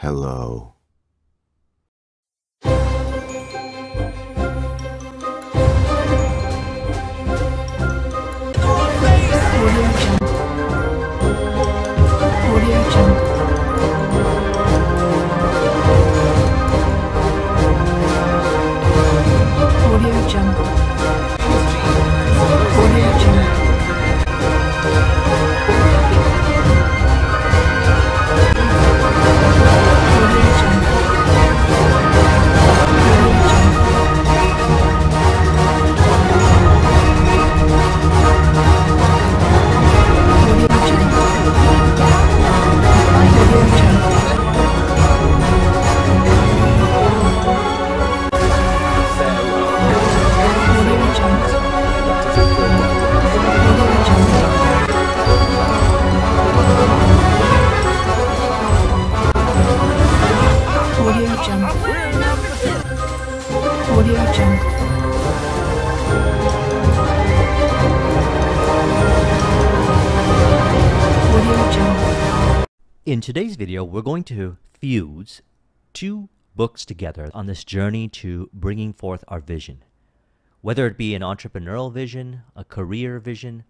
Hello. In today's video, we're going to fuse two books together on this journey to bringing forth our vision. Whether it be an entrepreneurial vision, a career vision,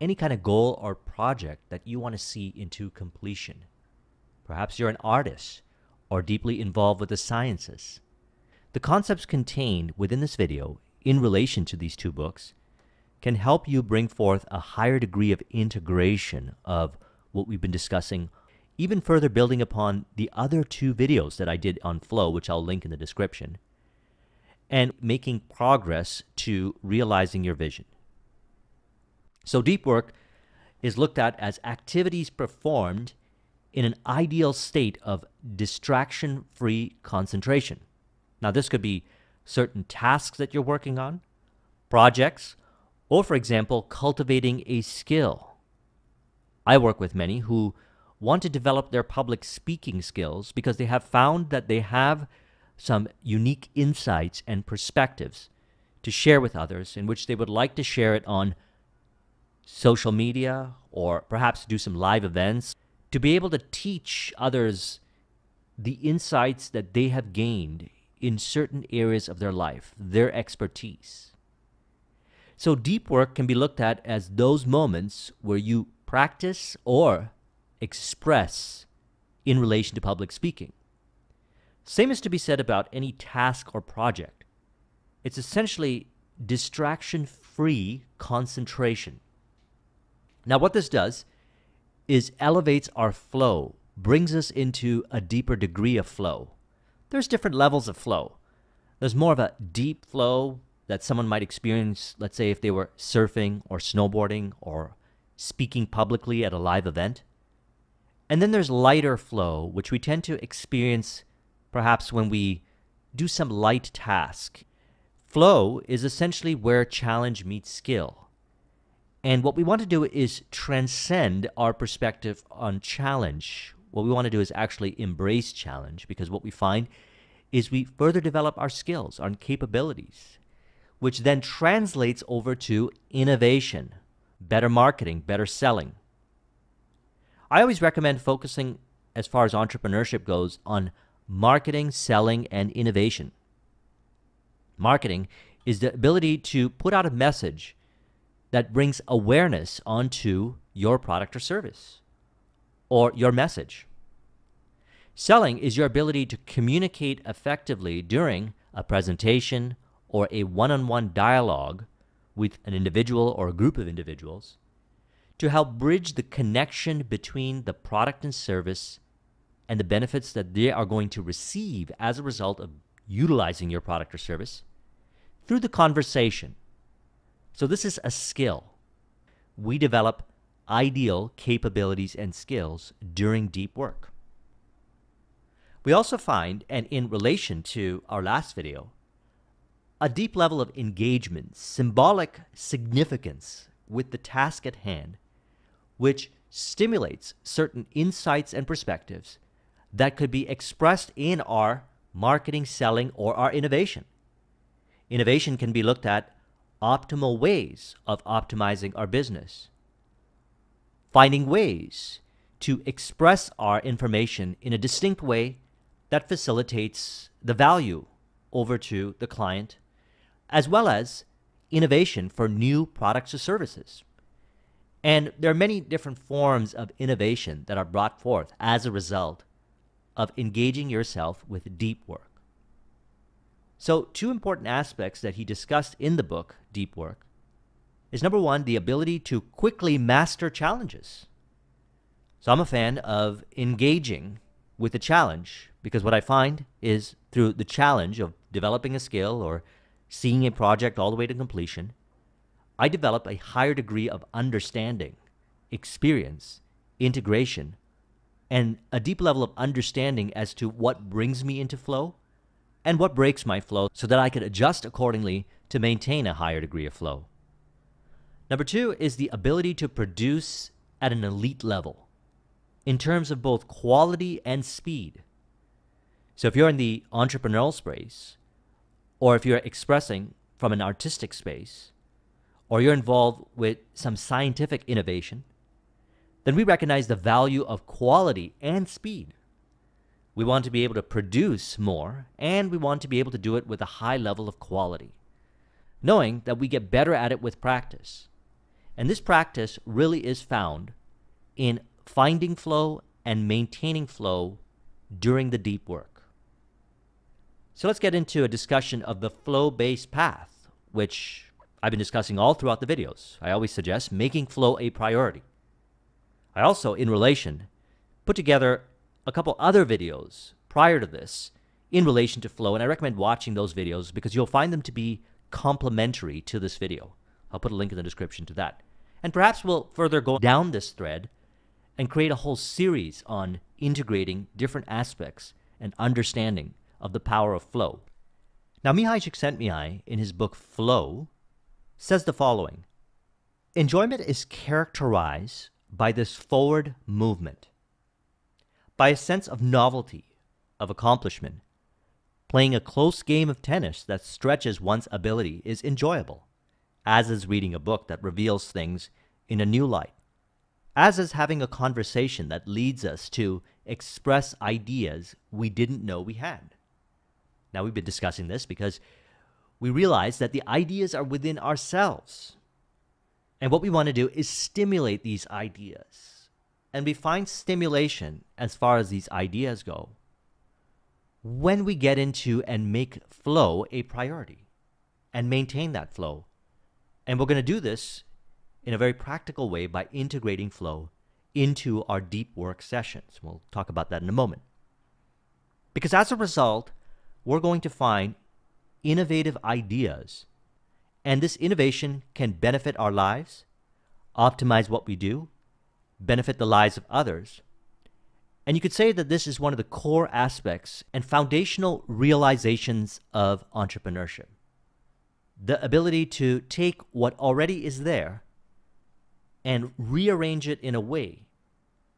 any kind of goal or project that you want to see into completion. Perhaps you're an artist or deeply involved with the sciences. The concepts contained within this video in relation to these two books can help you bring forth a higher degree of integration of what we've been discussing, even further building upon the other two videos that I did on Flow, which I'll link in the description, and making progress to realizing your vision. So deep work is looked at as activities performed in an ideal state of distraction-free concentration. Now, this could be certain tasks that you're working on, projects, or, for example, cultivating a skill. I work with many who want to develop their public speaking skills because they have found that they have some unique insights and perspectives to share with others, in which they would like to share it on social media or perhaps do some live events to be able to teach others the insights that they have gained in certain areas of their life, their expertise. So deep work can be looked at as those moments where you practice or express in relation to public speaking. Same is to be said about any task or project. It's essentially distraction-free concentration. Now, what this does is elevates our flow, brings us into a deeper degree of flow. There's different levels of flow. There's more of a deep flow that someone might experience, let's say if they were surfing or snowboarding or speaking publicly at a live event. And then there's lighter flow, which we tend to experience perhaps when we do some light task. Flow is essentially where challenge meets skill. And what we want to do is transcend our perspective on challenge. What we want to do is actually embrace challenge, because what we find is we further develop our skills, our capabilities, which then translates over to innovation, better marketing, better selling. I always recommend focusing, as far as entrepreneurship goes, on marketing, selling, and innovation. Marketing is the ability to put out a message that brings awareness onto your product or service or your message. Selling is your ability to communicate effectively during a presentation or a one-on-one dialogue with an individual or a group of individuals, to help bridge the connection between the product and service and the benefits that they are going to receive as a result of utilizing your product or service through the conversation. So this is a skill. We develop ideal capabilities and skills during deep work. We also find, and in relation to our last video, a deep level of engagement, symbolic significance with the task at hand, which stimulates certain insights and perspectives that could be expressed in our marketing, selling, or our innovation. Innovation can be looked at optimal ways of optimizing our business, finding ways to express our information in a distinct way that facilitates the value over to the client, as well as innovation for new products or services. And there are many different forms of innovation that are brought forth as a result of engaging yourself with deep work. So two important aspects that he discussed in the book, Deep Work, is number one, the ability to quickly master challenges. So I'm a fan of engaging with a challenge, because what I find is through the challenge of developing a skill or seeing a project all the way to completion, I develop a higher degree of understanding, experience, integration, and a deep level of understanding as to what brings me into flow and what breaks my flow so that I can adjust accordingly to maintain a higher degree of flow. Number two is the ability to produce at an elite level in terms of both quality and speed. So if you're in the entrepreneurial space, or if you're expressing from an artistic space, or you're involved with some scientific innovation, then we recognize the value of quality and speed. We want to be able to produce more, and we want to be able to do it with a high level of quality, knowing that we get better at it with practice. And this practice really is found in finding flow and maintaining flow during the deep work. So let's get into a discussion of the flow-based path, which I've been discussing all throughout the videos. I always suggest making flow a priority. I also, in relation, put together a couple other videos prior to this in relation to flow, and I recommend watching those videos because you'll find them to be complementary to this video. I'll put a link in the description to that. And perhaps we'll further go down this thread and create a whole series on integrating different aspects and understanding of the power of flow. Now, Mihály Csikszentmihalyi, in his book Flow, says the following: enjoyment is characterized by this forward movement, by a sense of novelty, of accomplishment. Playing a close game of tennis that stretches one's ability is enjoyable, as is reading a book that reveals things in a new light, as is having a conversation that leads us to express ideas we didn't know we had. Now, we've been discussing this because we realize that the ideas are within ourselves. And what we want to do is stimulate these ideas. And we find stimulation, as far as these ideas go, when we get into and make flow a priority and maintain that flow. And we're going to do this in a very practical way by integrating flow into our deep work sessions. We'll talk about that in a moment. Because as a result, we're going to find innovative ideas, and this innovation can benefit our lives, optimize what we do, benefit the lives of others. And you could say that this is one of the core aspects and foundational realizations of entrepreneurship. The ability to take what already is there and rearrange it in a way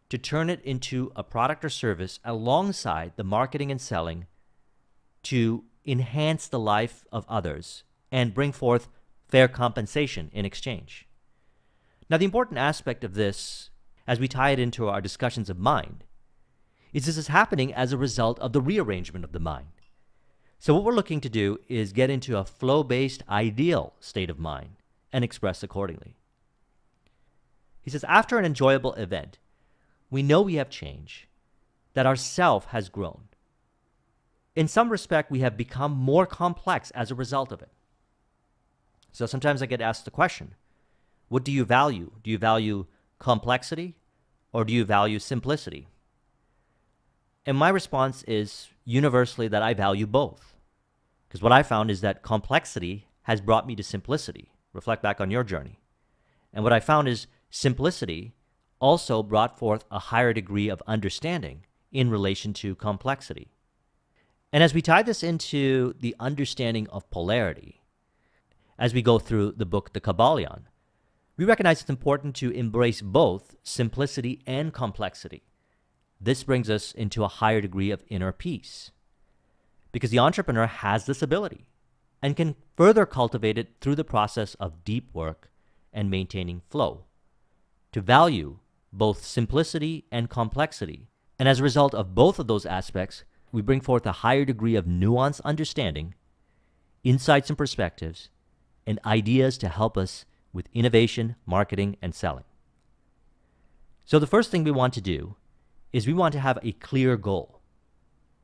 to turn it into a product or service alongside the marketing and selling to enhance the life of others and bring forth fair compensation in exchange. Now, the important aspect of this, as we tie it into our discussions of mind, is this is happening as a result of the rearrangement of the mind. So what we're looking to do is get into a flow-based ideal state of mind and express accordingly. He says, after an enjoyable event, we know we have changed, that our self has grown. In some respect, we have become more complex as a result of it. So sometimes I get asked the question, what do you value? Do you value complexity or do you value simplicity? And my response is universally that I value both. Because what I found is that complexity has brought me to simplicity. Reflect back on your journey. And what I found is simplicity also brought forth a higher degree of understanding in relation to complexity. And as we tie this into the understanding of polarity, as we go through the book The Kybalion, we recognize it's important to embrace both simplicity and complexity. This brings us into a higher degree of inner peace, because the entrepreneur has this ability and can further cultivate it through the process of deep work and maintaining flow, to value both simplicity and complexity. And as a result of both of those aspects, we bring forth a higher degree of nuanced understanding, insights and perspectives, and ideas to help us with innovation, marketing, and selling. So the first thing we want to do is we want to have a clear goal.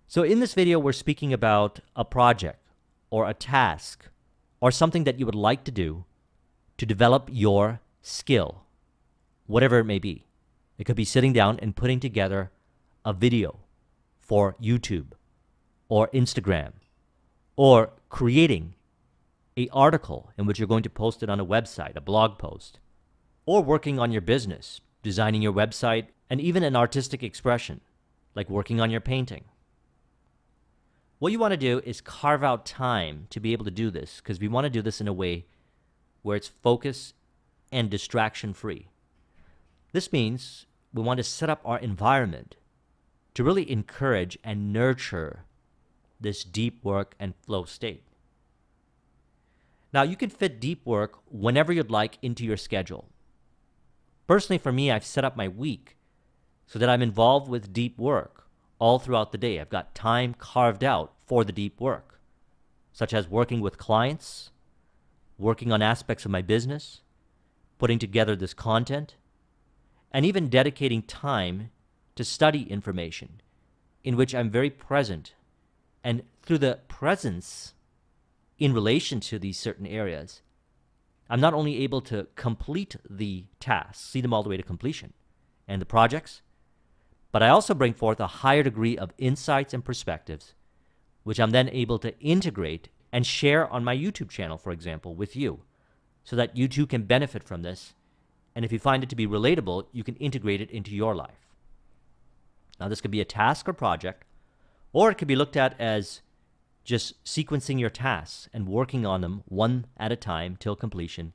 So in this video, we're speaking about a project or a task or something that you would like to do to develop your skill, whatever it may be. It could be sitting down and putting together a video for YouTube or Instagram, or creating an article in which you're going to post it on a website, a blog post, or working on your business, designing your website, and even an artistic expression, like working on your painting. What you want to do is carve out time to be able to do this, because we want to do this in a way where it's focus and distraction-free. This means we want to set up our environment to really encourage and nurture this deep work and flow state. Now, you can fit deep work whenever you'd like into your schedule. Personally, for me, I've set up my week so that I'm involved with deep work all throughout the day. I've got time carved out for the deep work, such as working with clients, working on aspects of my business, putting together this content, and even dedicating time to study information in which I'm very present. And through the presence in relation to these certain areas, I'm not only able to complete the tasks, see them all the way to completion, and the projects, but I also bring forth a higher degree of insights and perspectives, which I'm then able to integrate and share on my YouTube channel, for example, with you, so that you too can benefit from this. And if you find it to be relatable, you can integrate it into your life. Now, this could be a task or project, or it could be looked at as just sequencing your tasks and working on them one at a time till completion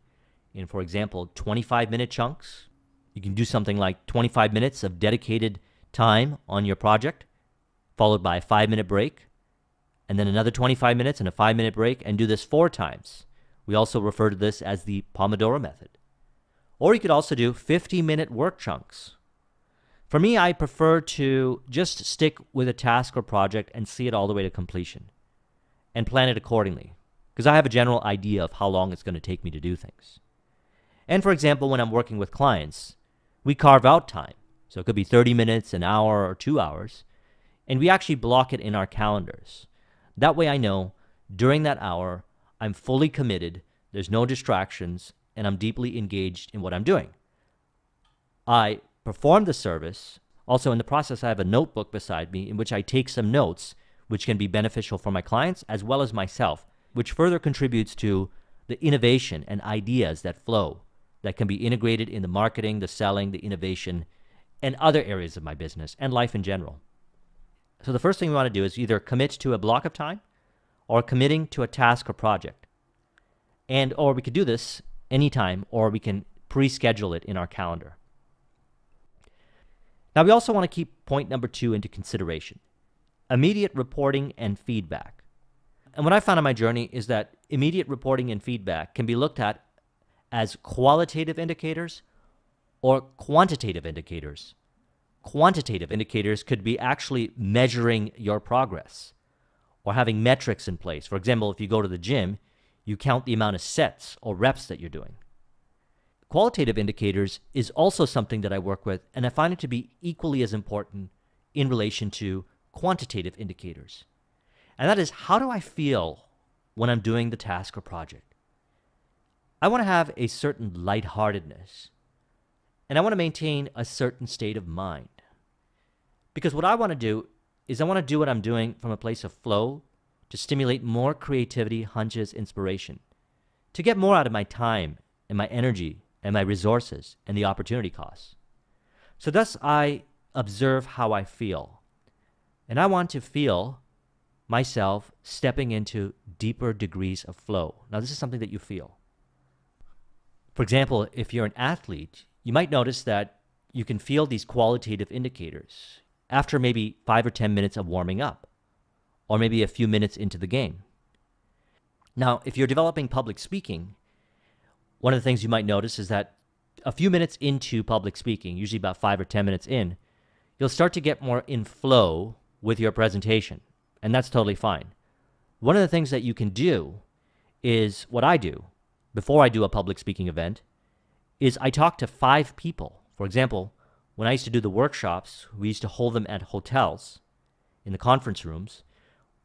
in, for example, 25-minute chunks. You can do something like 25 minutes of dedicated time on your project, followed by a 5-minute break, and then another 25 minutes and a 5-minute break, and do this 4 times. We also refer to this as the Pomodoro method. Or you could also do 50-minute work chunks. For me, I prefer to just stick with a task or project and see it all the way to completion and plan it accordingly, because I have a general idea of how long it's going to take me to do things. And for example, when I'm working with clients, we carve out time. So it could be 30 minutes, an hour, or 2 hours, and we actually block it in our calendars. That way I know during that hour, I'm fully committed, there's no distractions, and I'm deeply engaged in what I'm doing. I perform the service. Also, in the process, I have a notebook beside me in which I take some notes, which can be beneficial for my clients as well as myself, which further contributes to the innovation and ideas that flow, that can be integrated in the marketing, the selling, the innovation, and other areas of my business and life in general. So the first thing we want to do is either commit to a block of time or committing to a task or project. And or we could do this anytime, or we can pre-schedule it in our calendar. Now, we also want to keep point number 2 into consideration: immediate reporting and feedback. And what I found on my journey is that immediate reporting and feedback can be looked at as qualitative indicators or quantitative indicators. Quantitative indicators could be actually measuring your progress or having metrics in place. For example, if you go to the gym, you count the amount of sets or reps that you're doing. Qualitative indicators is also something that I work with, and I find it to be equally as important in relation to quantitative indicators. And that is, how do I feel when I'm doing the task or project? I want to have a certain lightheartedness, and I want to maintain a certain state of mind. Because what I want to do is I want to do what I'm doing from a place of flow to stimulate more creativity, hunches, inspiration, to get more out of my time and my energy and my resources and the opportunity costs. So thus, I observe how I feel. And I want to feel myself stepping into deeper degrees of flow. Now, this is something that you feel. For example, if you're an athlete, you might notice that you can feel these qualitative indicators after maybe 5 or 10 minutes of warming up, or maybe a few minutes into the game. Now, if you're developing public speaking, one of the things you might notice is that a few minutes into public speaking, usually about 5 or 10 minutes in, you'll start to get more in flow with your presentation, and that's totally fine. One of the things that you can do is what I do before I do a public speaking event is I talk to 5 people. For example, when I used to do the workshops, we used to hold them at hotels in the conference rooms.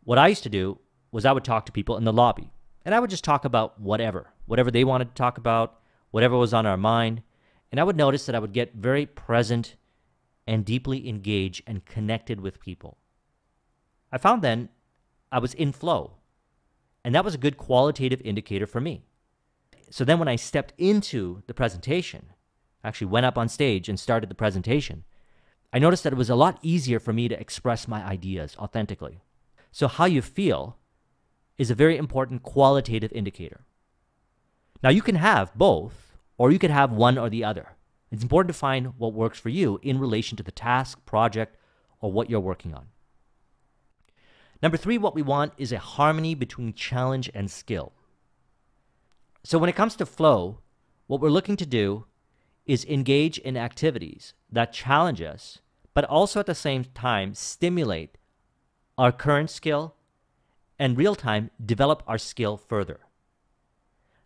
What I used to do was I would talk to people in the lobby, and I would just talk about whatever they wanted to talk about, whatever was on our mind, and I would notice that I would get very present and deeply engaged and connected with people. I found then I was in flow, and that was a good qualitative indicator for me. So then when I stepped into the presentation, I actually went up on stage and started the presentation, I noticed that it was a lot easier for me to express my ideas authentically. So how you feel is a very important qualitative indicator. Now you can have both, or you could have one or the other. It's important to find what works for you in relation to the task, project, or what you're working on. Number 3, what we want is a harmony between challenge and skill. So when it comes to flow, what we're looking to do is engage in activities that challenge us, but also at the same time stimulate our current skill and real-time develop our skill further.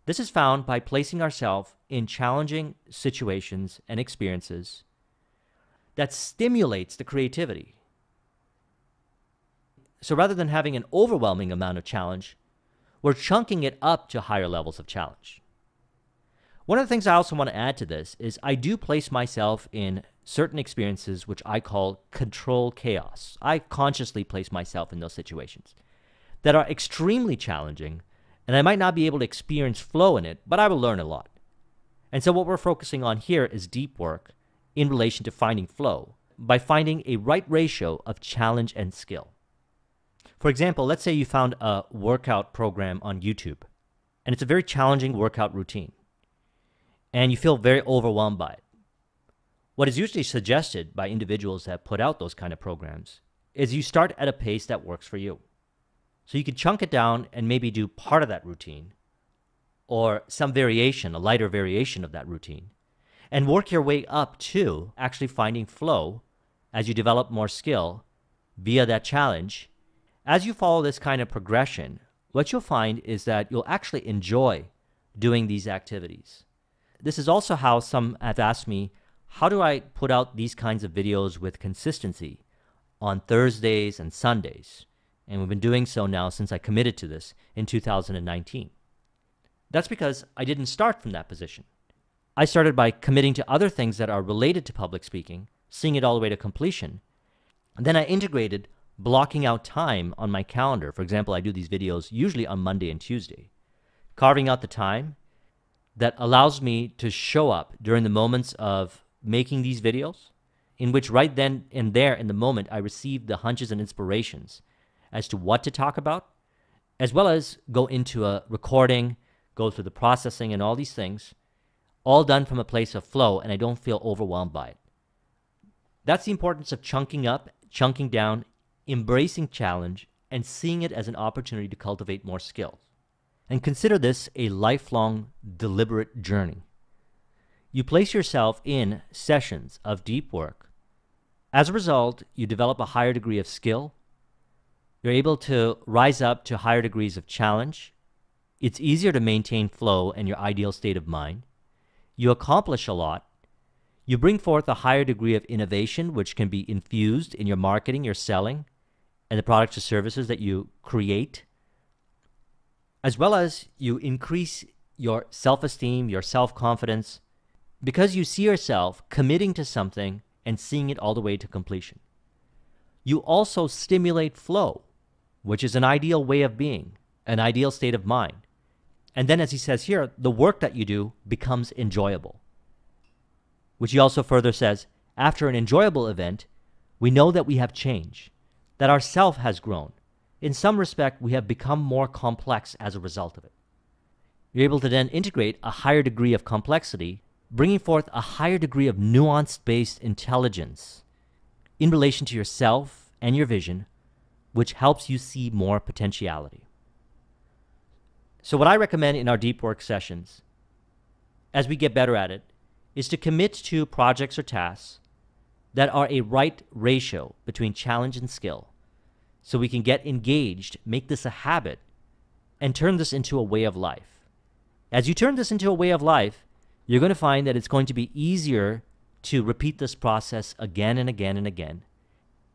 This is found by placing ourselves in challenging situations and experiences that stimulates the creativity. So rather than having an overwhelming amount of challenge, we're chunking it up to higher levels of challenge. One of the things I also want to add to this is I do place myself in certain experiences which I call control chaos. I consciously place myself in those situations that are extremely challenging, and I might not be able to experience flow in it, but I will learn a lot. And so what we're focusing on here is deep work in relation to finding flow by finding a right ratio of challenge and skill. For example, let's say you found a workout program on YouTube, and it's a very challenging workout routine, and you feel very overwhelmed by it. What is usually suggested by individuals that put out those kind of programs is you start at a pace that works for you. So you could chunk it down and maybe do part of that routine or some variation, a lighter variation of that routine, and work your way up to actually finding flow as you develop more skill via that challenge. As you follow this kind of progression, what you'll find is that you'll actually enjoy doing these activities. This is also how some have asked me, how do I put out these kinds of videos with consistency on Thursdays and Sundays? And we've been doing so now since I committed to this in 2019. That's because I didn't start from that position. I started by committing to other things that are related to public speaking, seeing it all the way to completion, and then I integrated blocking out time on my calendar. For example, I do these videos usually on Monday and Tuesday, carving out the time that allows me to show up during the moments of making these videos, in which right then and there in the moment I receive the hunches and inspirations as to what to talk about, as well as go into a recording, go through the processing and all these things, all done from a place of flow, and I don't feel overwhelmed by it. That's the importance of chunking up, chunking down, embracing challenge, and seeing it as an opportunity to cultivate more skills. And consider this a lifelong, deliberate journey. You place yourself in sessions of deep work. As a result, you develop a higher degree of skill. You're able to rise up to higher degrees of challenge. It's easier to maintain flow and your ideal state of mind. You accomplish a lot. You bring forth a higher degree of innovation, which can be infused in your marketing, your selling, and the products or services that you create, as well as you increase your self-esteem, your self-confidence, because you see yourself committing to something and seeing it all the way to completion. You also stimulate flow, which is an ideal way of being, an ideal state of mind. And then, as he says here, the work that you do becomes enjoyable, which he also further says, after an enjoyable event, we know that we have changed, that our self has grown. In some respect, we have become more complex as a result of it. You're able to then integrate a higher degree of complexity, bringing forth a higher degree of nuance-based intelligence in relation to yourself and your vision, which helps you see more potentiality. So what I recommend in our deep work sessions, as we get better at it, is to commit to projects or tasks that are a right ratio between challenge and skill, so we can get engaged, make this a habit, and turn this into a way of life. As you turn this into a way of life, you're going to find that it's going to be easier to repeat this process again and again and again.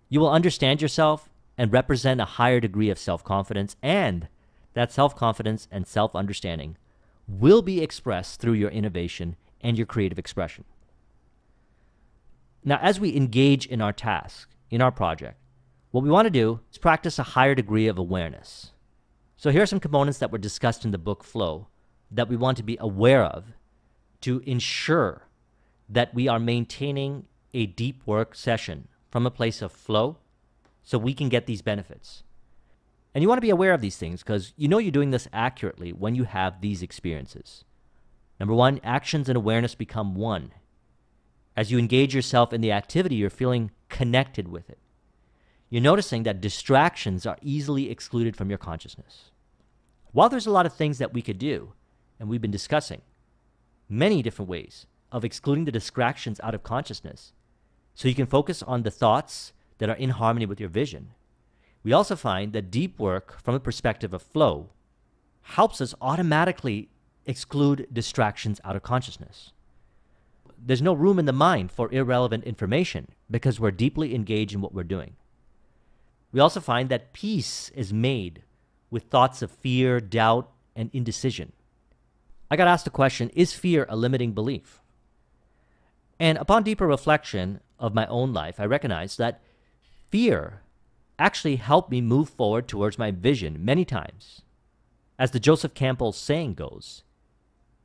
You will understand yourself and represent a higher degree of self-confidence, and that self-confidence and self-understanding will be expressed through your innovation and your creative expression. Now, as we engage in our task, in our project, what we want to do is practice a higher degree of awareness. So here are some components that were discussed in the book Flow that we want to be aware of to ensure that we are maintaining a deep work session from a place of flow so we can get these benefits. And you want to be aware of these things because you know you're doing this accurately when you have these experiences. Number one, actions and awareness become one. As you engage yourself in the activity, you're feeling connected with it. You're noticing that distractions are easily excluded from your consciousness. While there's a lot of things that we could do, and we've been discussing many different ways of excluding the distractions out of consciousness, so you can focus on the thoughts that are in harmony with your vision, we also find that deep work from a perspective of flow helps us automatically exclude distractions out of consciousness. There's no room in the mind for irrelevant information because we're deeply engaged in what we're doing. We also find that peace is made with thoughts of fear, doubt, and indecision. I got asked the question, is fear a limiting belief? And upon deeper reflection of my own life, I recognized that fear actually helped me move forward towards my vision many times. As the Joseph Campbell saying goes,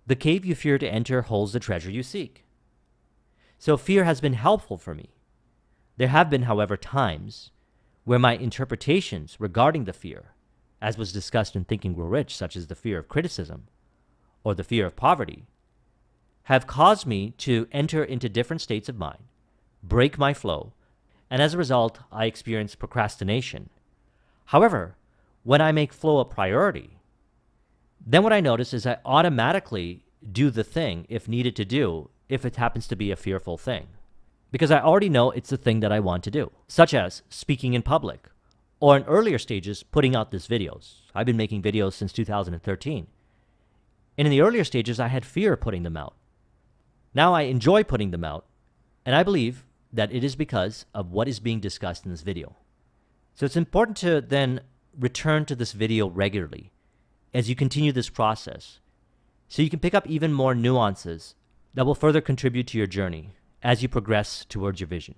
the cave you fear to enter holds the treasure you seek. So fear has been helpful for me. There have been, however, times where my interpretations regarding the fear, as was discussed in Think and Grow Rich, such as the fear of criticism or the fear of poverty, have caused me to enter into different states of mind, break my flow, and as a result, I experience procrastination. However, when I make flow a priority, then what I notice is I automatically do the thing if needed to do, if it happens to be a fearful thing, because I already know it's the thing that I want to do, such as speaking in public, or in earlier stages, putting out these videos. I've been making videos since 2013, and in the earlier stages, I had fear of putting them out. Now I enjoy putting them out, and I believe that it is because of what is being discussed in this video. So it's important to then return to this video regularly as you continue this process, so you can pick up even more nuances that will further contribute to your journey as you progress towards your vision.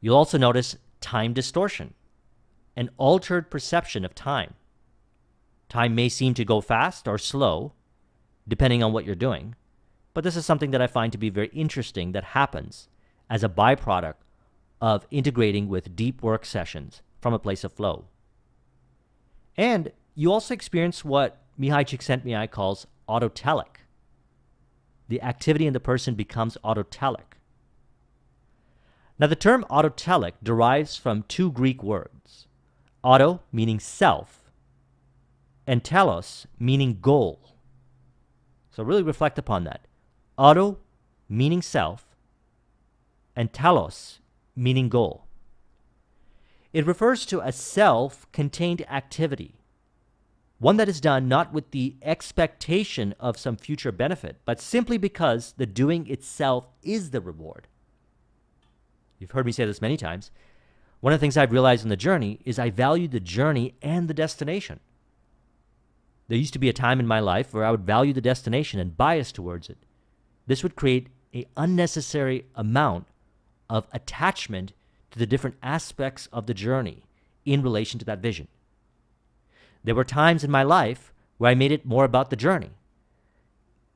You'll also notice time distortion, an altered perception of time. Time may seem to go fast or slow, depending on what you're doing, but this is something that I find to be very interesting that happens as a byproduct of integrating with deep work sessions from a place of flow. And you also experience what Mihály Csikszentmihalyi calls autotelic. The activity in the person becomes autotelic. Now, the term autotelic derives from two Greek words, auto meaning self, and telos meaning goal. So really reflect upon that. Auto meaning self, and telos, meaning goal. It refers to a self-contained activity, one that is done not with the expectation of some future benefit, but simply because the doing itself is the reward. You've heard me say this many times. One of the things I've realized on the journey is I value the journey and the destination. There used to be a time in my life where I would value the destination and bias towards it. This would create an unnecessary amount of attachment to the different aspects of the journey in relation to that vision. There were times in my life where I made it more about the journey.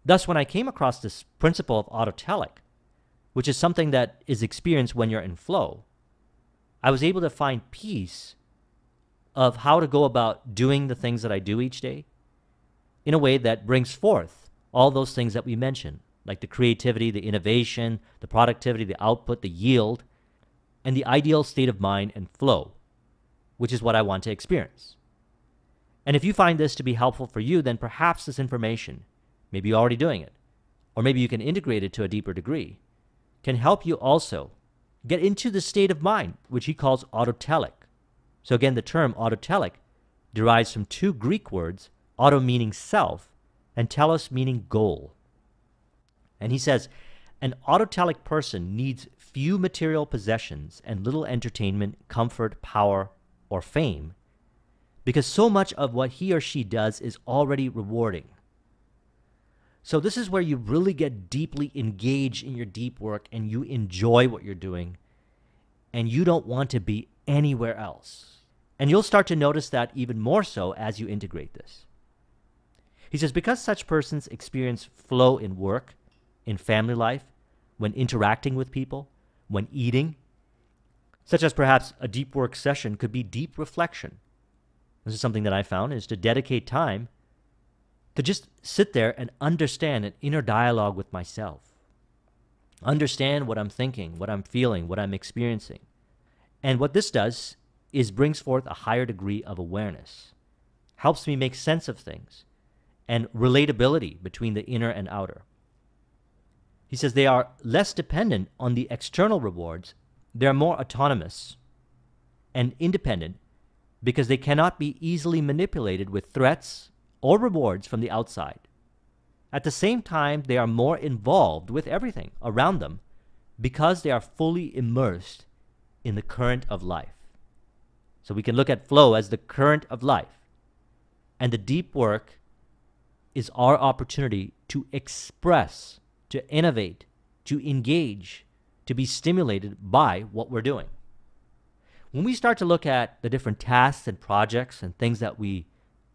Thus, when I came across this principle of autotelic, which is something that is experienced when you're in flow, I was able to find peace of how to go about doing the things that I do each day in a way that brings forth all those things that we mentioned, like the creativity, the innovation, the productivity, the output, the yield, and the ideal state of mind and flow, which is what I want to experience. And if you find this to be helpful for you, then perhaps this information, maybe you're already doing it, or maybe you can integrate it to a deeper degree, can help you also get into the state of mind, which he calls autotelic. So again, the term autotelic derives from two Greek words, auto meaning self, and telos meaning goal. And he says, an autotelic person needs few material possessions and little entertainment, comfort, power, or fame, because so much of what he or she does is already rewarding. So this is where you really get deeply engaged in your deep work and you enjoy what you're doing and you don't want to be anywhere else. And you'll start to notice that even more so as you integrate this. He says, because such persons experience flow in work, in family life, when interacting with people, when eating, such as perhaps a deep work session could be deep reflection. This is something that I found, is to dedicate time to just sit there and understand an inner dialogue with myself. Understand what I'm thinking, what I'm feeling, what I'm experiencing. And what this does is brings forth a higher degree of awareness, helps me make sense of things, and relatability between the inner and outer. He says they are less dependent on the external rewards. They're more autonomous and independent because they cannot be easily manipulated with threats or rewards from the outside. At the same time, they are more involved with everything around them because they are fully immersed in the current of life. So we can look at flow as the current of life. And the deep work is our opportunity to express, to innovate, to engage, to be stimulated by what we're doing. When we start to look at the different tasks and projects and things that we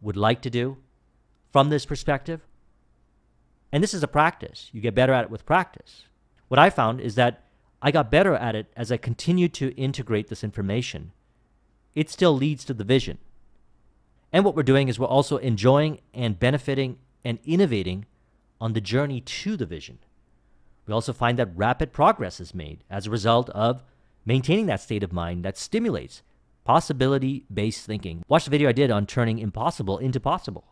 would like to do, from this perspective, and this is a practice, you get better at it with practice. What I found is that I got better at it as I continued to integrate this information. It still leads to the vision. And what we're doing is we're also enjoying and benefiting and innovating on the journey to the vision. We also find that rapid progress is made as a result of maintaining that state of mind that stimulates possibility-based thinking. Watch the video I did on turning impossible into possible.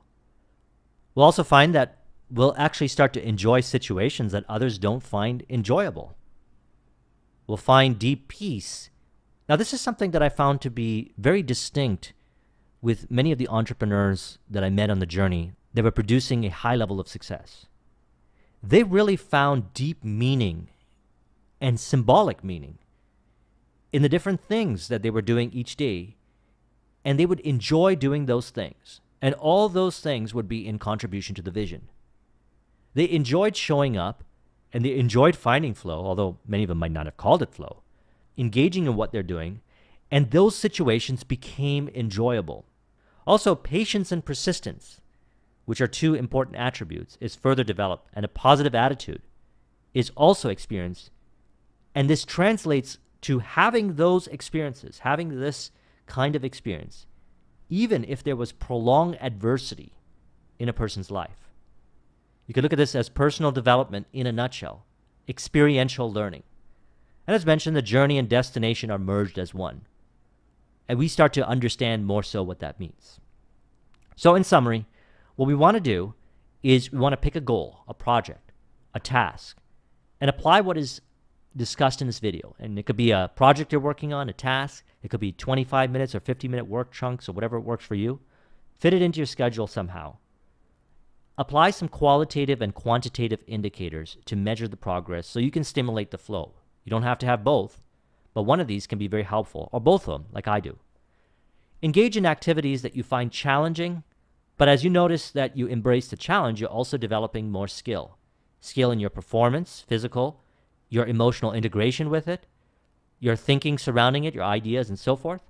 We'll also find that we'll actually start to enjoy situations that others don't find enjoyable. We'll find deep peace. Now, this is something that I found to be very distinct with many of the entrepreneurs that I met on the journey that were producing a high level of success. They really found deep meaning and symbolic meaning in the different things that they were doing each day, and they would enjoy doing those things. And all those things would be in contribution to the vision. They enjoyed showing up and they enjoyed finding flow, although many of them might not have called it flow, engaging in what they're doing, and those situations became enjoyable. Also, patience and persistence, which are two important attributes, is further developed, and a positive attitude is also experienced. And this translates to having those experiences, having this kind of experience, even if there was prolonged adversity in a person's life. You could look at this as personal development in a nutshell, experiential learning. And as mentioned, the journey and destination are merged as one. And we start to understand more so what that means. So in summary, what we want to do is we want to pick a goal, a project, a task, and apply what is discussed in this video. And it could be a project you're working on, a task. It could be 25 minutes or 50-minute work chunks or whatever works for you. Fit it into your schedule somehow. Apply some qualitative and quantitative indicators to measure the progress so you can stimulate the flow. You don't have to have both, but one of these can be very helpful, or both of them, like I do. Engage in activities that you find challenging, but as you notice that you embrace the challenge, you're also developing more skill. Skill in your performance, physical, your emotional integration with it, your thinking surrounding it, your ideas, and so forth.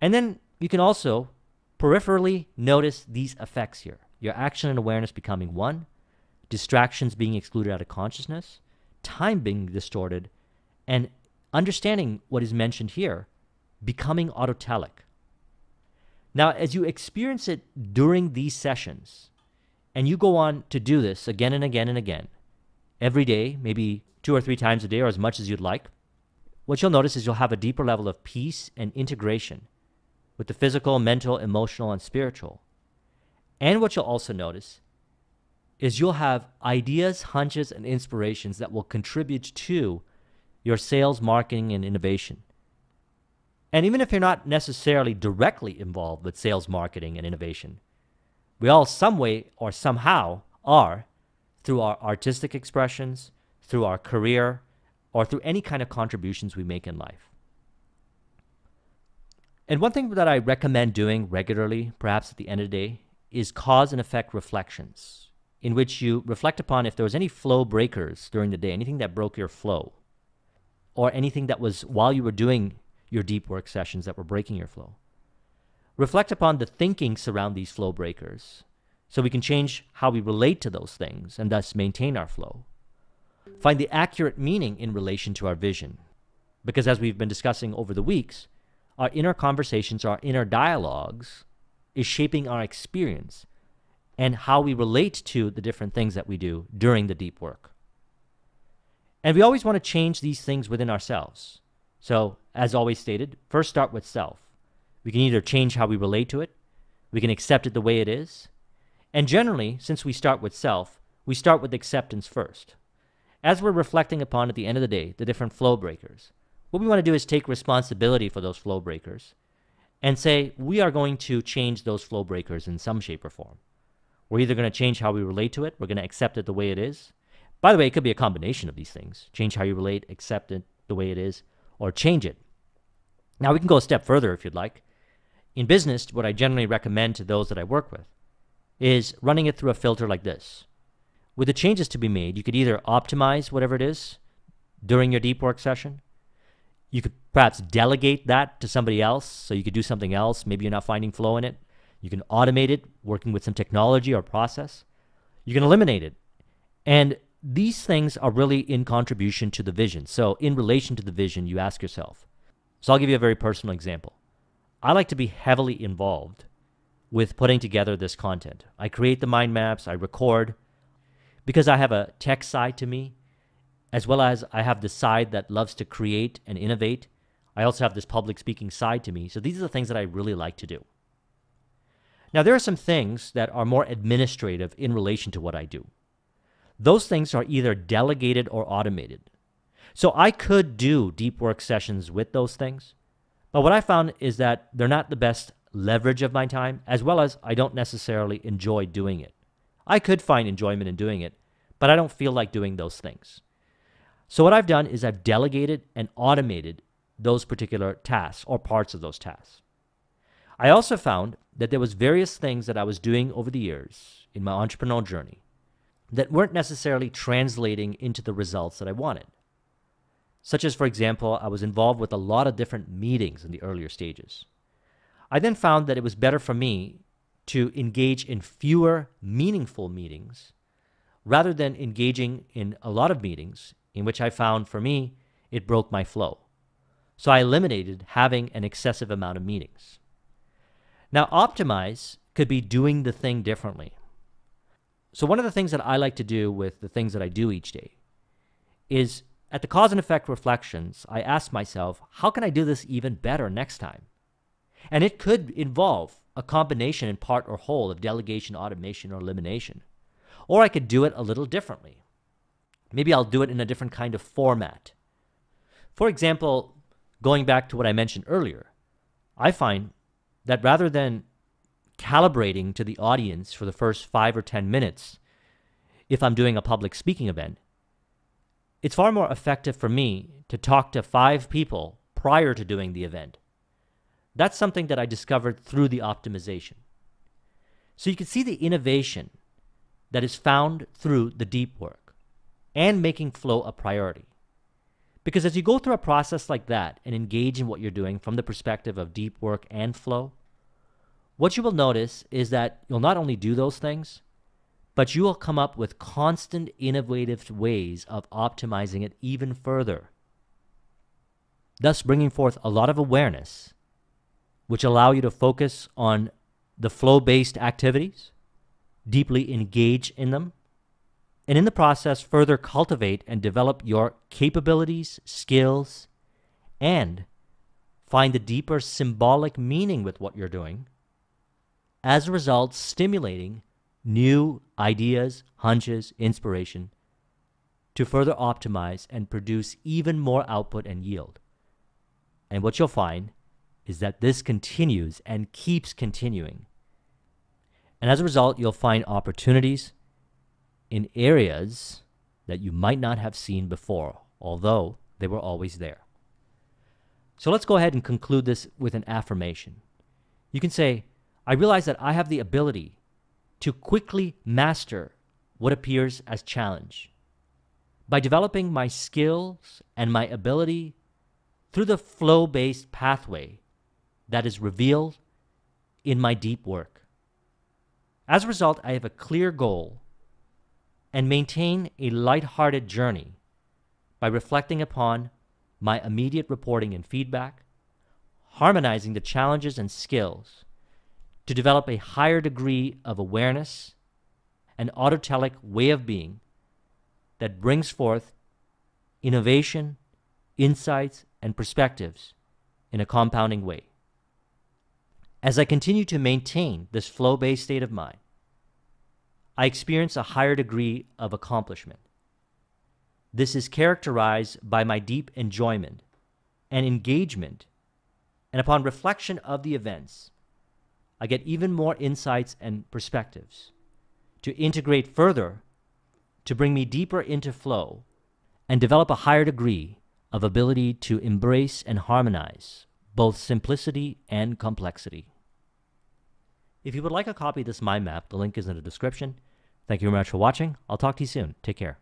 And then you can also peripherally notice these effects here. Your action and awareness becoming one, distractions being excluded out of consciousness, time being distorted, and understanding what is mentioned here, becoming autotelic. Now, as you experience it during these sessions, and you go on to do this again and again and again, every day, maybe 2 or 3 times a day or as much as you'd like, what you'll notice is you'll have a deeper level of peace and integration with the physical, mental, emotional, and spiritual. And what you'll also notice is you'll have ideas, hunches, and inspirations that will contribute to your sales, marketing, and innovation. And even if you're not necessarily directly involved with sales, marketing, and innovation, we all some way or somehow are, through our artistic expressions, through our career, or through any kind of contributions we make in life. And one thing that I recommend doing regularly, perhaps at the end of the day, is cause and effect reflections, in which you reflect upon if there was any flow breakers during the day, anything that broke your flow, or anything that was while you were doing your deep work sessions that were breaking your flow. Reflect upon the thinking surrounding these flow breakers so we can change how we relate to those things and thus maintain our flow. Find the accurate meaning in relation to our vision, because as we've been discussing over the weeks, our inner conversations, our inner dialogues is shaping our experience and how we relate to the different things that we do during the deep work. And we always want to change these things within ourselves. So, as always stated, first start with self. We can either change how we relate to it, we can accept it the way it is, and generally, since we start with self, we start with acceptance first. As we're reflecting upon, at the end of the day, the different flow breakers, what we want to do is take responsibility for those flow breakers and say, we are going to change those flow breakers in some shape or form. We're either going to change how we relate to it, we're going to accept it the way it is. By the way, it could be a combination of these things. Change how you relate, accept it the way it is, or change it. Now, we can go a step further if you'd like. In business, what I generally recommend to those that I work with is running it through a filter like this. With the changes to be made, you could either optimize whatever it is during your deep work session. You could perhaps delegate that to somebody else, so you could do something else. Maybe you're not finding flow in it. You can automate it, working with some technology or process. You can eliminate it. And these things are really in contribution to the vision. So in relation to the vision, you ask yourself. So I'll give you a very personal example. I like to be heavily involved with putting together this content. I create the mind maps, I record, because I have a tech side to me, as well as I have the side that loves to create and innovate. I also have this public speaking side to me. So these are the things that I really like to do. Now, there are some things that are more administrative in relation to what I do. Those things are either delegated or automated. So I could do deep work sessions with those things, but what I found is that they're not the best leverage of my time, as well as I don't necessarily enjoy doing it. I could find enjoyment in doing it, but I don't feel like doing those things. So what I've done is I've delegated and automated those particular tasks or parts of those tasks. I also found that there was various things that I was doing over the years in my entrepreneurial journey that weren't necessarily translating into the results that I wanted. Such as, for example, I was involved with a lot of different meetings in the earlier stages. I then found that it was better for me to engage in fewer meaningful meetings rather than engaging in a lot of meetings in which I found, for me, it broke my flow. So I eliminated having an excessive amount of meetings. Now, optimize could be doing the thing differently. So one of the things that I like to do with the things that I do each day is at the cause and effect reflections, I ask myself, how can I do this even better next time? And it could involve a combination in part or whole of delegation, automation, or elimination. Or I could do it a little differently. Maybe I'll do it in a different kind of format. For example, going back to what I mentioned earlier, I find that rather than calibrating to the audience for the first 5 or 10 minutes, if I'm doing a public speaking event, it's far more effective for me to talk to 5 people prior to doing the event. That's something that I discovered through the optimization. So you can see the innovation that is found through the deep work and making flow a priority. Because as you go through a process like that and engage in what you're doing from the perspective of deep work and flow, what you will notice is that you'll not only do those things, but you will come up with constant innovative ways of optimizing it even further, thus bringing forth a lot of awareness which allow you to focus on the flow-based activities, deeply engage in them, and in the process further cultivate and develop your capabilities, skills, and find the deeper symbolic meaning with what you're doing, as a result stimulating new ideas, hunches, inspiration, to further optimize and produce even more output and yield. And what you'll find is that this continues and keeps continuing. And as a result, you'll find opportunities in areas that you might not have seen before, although they were always there. So let's go ahead and conclude this with an affirmation. You can say, I realize that I have the ability to quickly master what appears as challenge. By developing my skills and my ability through the flow-based pathway that is revealed in my deep work. As a result, I have a clear goal and maintain a lighthearted journey by reflecting upon my immediate reporting and feedback, harmonizing the challenges and skills to develop a higher degree of awareness and autotelic way of being that brings forth innovation, insights, and perspectives in a compounding way. As I continue to maintain this flow-based state of mind, I experience a higher degree of accomplishment. This is characterized by my deep enjoyment and engagement, and upon reflection of the events, I get even more insights and perspectives to integrate further to bring me deeper into flow and develop a higher degree of ability to embrace and harmonize both simplicity and complexity. If you would like a copy of this mind map, the link is in the description. Thank you very much for watching. I'll talk to you soon. Take care.